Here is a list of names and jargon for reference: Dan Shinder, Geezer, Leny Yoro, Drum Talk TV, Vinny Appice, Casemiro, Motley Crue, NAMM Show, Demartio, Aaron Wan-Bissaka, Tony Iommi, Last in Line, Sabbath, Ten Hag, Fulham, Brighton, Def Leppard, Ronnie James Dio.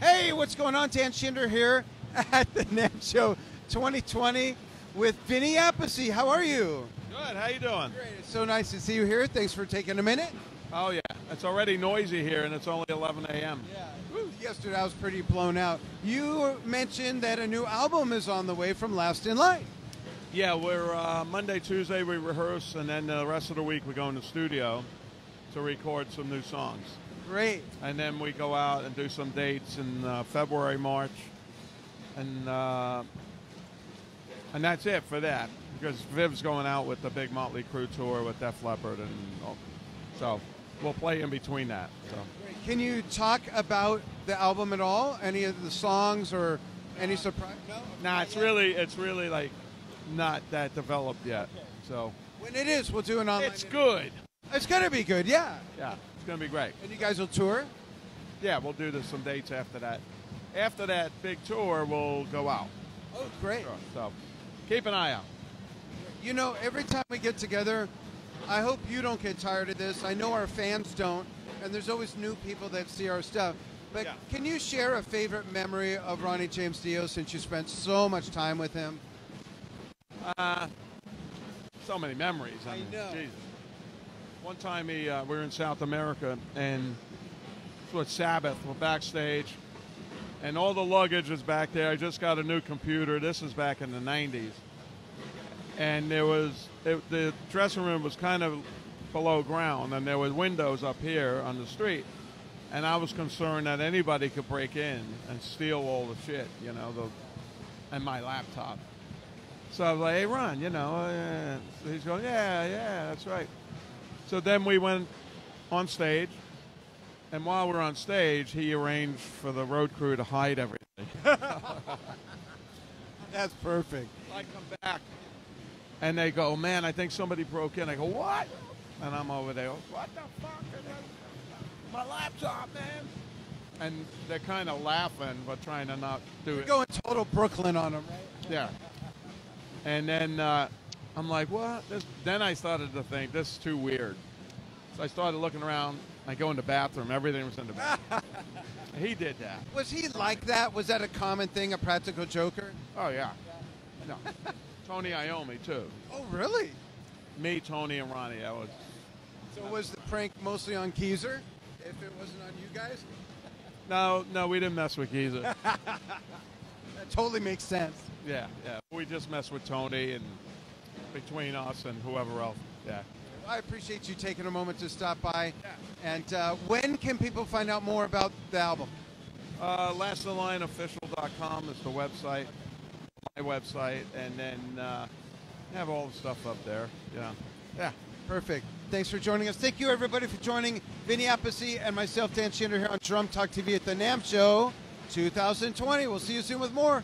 Hey, what's going on? Dan Shinder here at the NAMM Show 2020 with Vinny Appice. How are you? Good. How you doing? Great. It's so nice to see you here. Thanks for taking a minute. Oh, yeah. It's already noisy here, and it's only 11 a.m. Yeah. Woo. Yesterday, I was pretty blown out. You mentioned that a new album is on the way from Last in Line. Yeah, we're Monday, Tuesday, we rehearse, and then the rest of the week we go in the studio to record some new songs. Great. And then we go out and do some dates in February, March, and that's it for that, because Viv's going out with the big Motley Crue tour with Def Leppard, and so we'll play in between that. So. Great. Can you talk about the album at all? Any of the songs or any surprise? No, nah, it's really like not that developed yet. Okay. So when it is, we'll do an online. It's good. It's gonna be good. Yeah. Yeah. It's going to be great. And you guys will tour? Yeah, we'll do some dates after that. After that big tour, we'll go out. Oh, great. Sure. So keep an eye out. You know, every time we get together, I hope you don't get tired of this. I know our fans don't, and there's always new people that see our stuff. But yeah. Can you share a favorite memory of Ronnie James Dio since you spent so much time with him? So many memories. I mean, know. Jesus. One time we were in South America, and it was Sabbath. We're backstage, and all the luggage is back there. I just got a new computer. This is back in the 90s. And the dressing room was kind of below ground, and there were windows up here on the street. And I was concerned that anybody could break in and steal all the shit, you know, and my laptop. So I was like, hey, Ron, you know. So he's going, yeah, that's right. So then we went on stage, and while we were on stage, he arranged for the road crew to hide everything. That's perfect. I come back, and they go, man, I think somebody broke in. I go, what? And I'm over there, what the fuck? My laptop, man. And they're kind of laughing, but trying to not do it. Going total Brooklyn on them, right? Yeah. And then... I'm like, what? Then I started to think, this is too weird. So I started looking around. I go in the bathroom. Everything was in the bathroom. He did that. Was he like that? Was that a common thing, a practical joker? Oh, yeah. No. Tony Iommi, too. Oh, really? Me, Tony, and Ronnie. I was. So was the prank mostly on Geezer, if it wasn't on you guys? No, we didn't mess with Geezer. That totally makes sense. Yeah. We just messed with Tony and... between us and whoever else. Yeah. I appreciate you taking a moment to stop by. Yeah. And when can people find out more about the album? LastInLineOfficial.com is the website, my website, and then have all the stuff up there. Yeah. Yeah. Perfect. Thanks for joining us. Thank you, everybody, for joining Vinny Appice and myself, Dan Shinder, here on Drum Talk TV at the NAMM Show 2020. We'll see you soon with more.